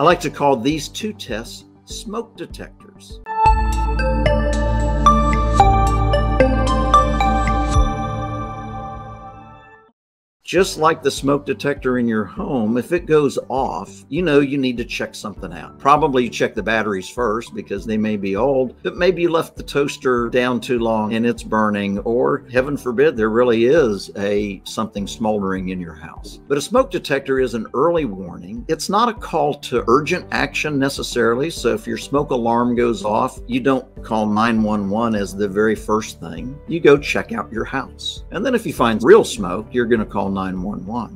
I like to call these two tests smoke detectors. Just like the smoke detector in your home, if it goes off, you know you need to check something out. Probably check the batteries first because they may be old, but maybe you left the toaster down too long and it's burning, or heaven forbid, there really is something smoldering in your house. But a smoke detector is an early warning. It's not a call to urgent action necessarily, so if your smoke alarm goes off, you don't call 911 as the very first thing. You go check out your house. And then if you find real smoke, you're going to call 911.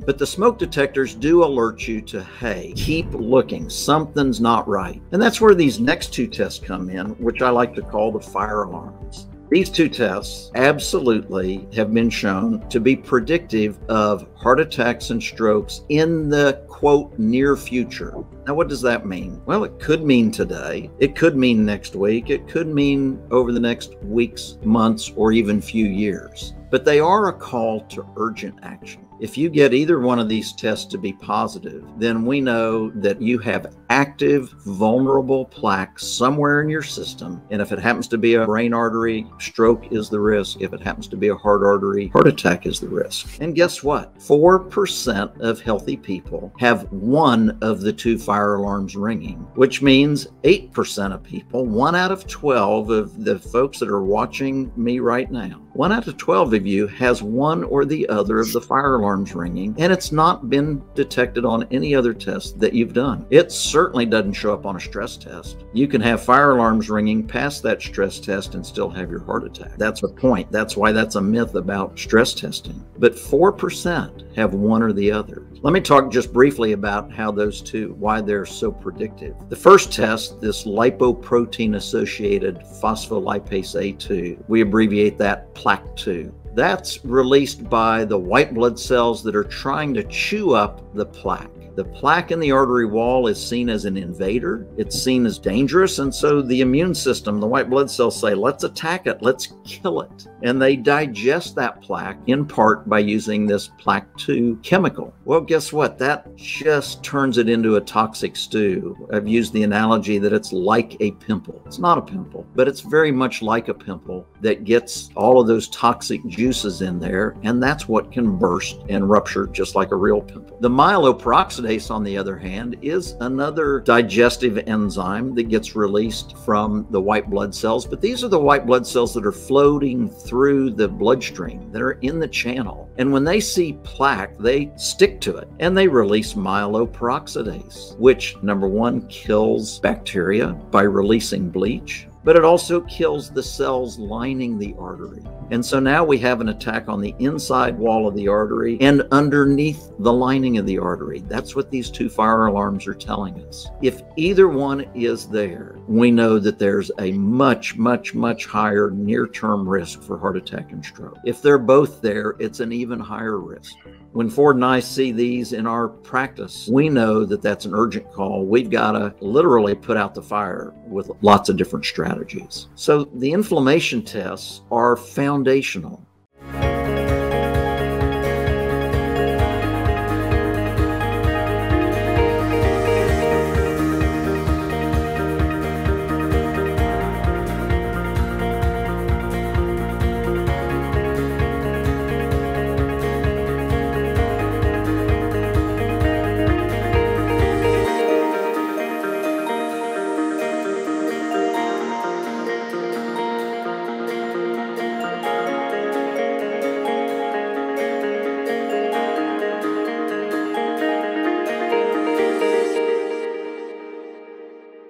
But the smoke detectors do alert you to, hey, keep looking, something's not right. And that's where these next two tests come in, which I like to call the fire alarms. These two tests absolutely have been shown to be predictive of heart attacks and strokes in the quote near future. Now, what does that mean? Well, it could mean today. It could mean next week. It could mean over the next weeks, months, or even few years. But they are a call to urgent action. If you get either one of these tests to be positive, then we know that you have active, vulnerable plaque somewhere in your system. And if it happens to be a brain artery, stroke is the risk. If it happens to be a heart artery, heart attack is the risk. And guess what? 4% of healthy people have one of the two fire alarms ringing, which means 8% of people, 1 out of 12 of the folks that are watching me right now, 1 out of 12 of you has one or the other of the fire alarms ringing, and it's not been detected on any other test that you've done. It certainly doesn't show up on a stress test. You can have fire alarms ringing past that stress test and still have your heart attack. That's the point. That's why that's a myth about stress testing. But 4% have one or the other. Let me talk just briefly about how those two, why they're so predictive. The first test, this lipoprotein-associated phospholipase A2, we abbreviate that PLAC2. That's released by the white blood cells that are trying to chew up the plaque. The plaque in the artery wall is seen as an invader. It's seen as dangerous. And so the immune system, the white blood cells say, let's attack it, let's kill it. And they digest that plaque in part by using this PLAC2 chemical. Well, guess what? That just turns it into a toxic stew. I've used the analogy that it's like a pimple. It's not a pimple, but it's very much like a pimple that gets all of those toxic juices in there. And that's what can burst and rupture just like a real pimple. The myeloperoxidase, on the other hand, is another digestive enzyme that gets released from the white blood cells. But these are the white blood cells that are floating through the bloodstream, that are in the channel. And when they see plaque, they stick to it and they release myeloperoxidase, which, number one, kills bacteria by releasing bleach, but it also kills the cells lining the artery. And so now we have an attack on the inside wall of the artery and underneath the lining of the artery. That's what these two fire alarms are telling us. If either one is there, we know that there's a much, much, much higher near-term risk for heart attack and stroke. If they're both there, it's an even higher risk. When Ford and I see these in our practice, we know that that's an urgent call. We've got to literally put out the fire with lots of different strategies. So the inflammation tests are foundational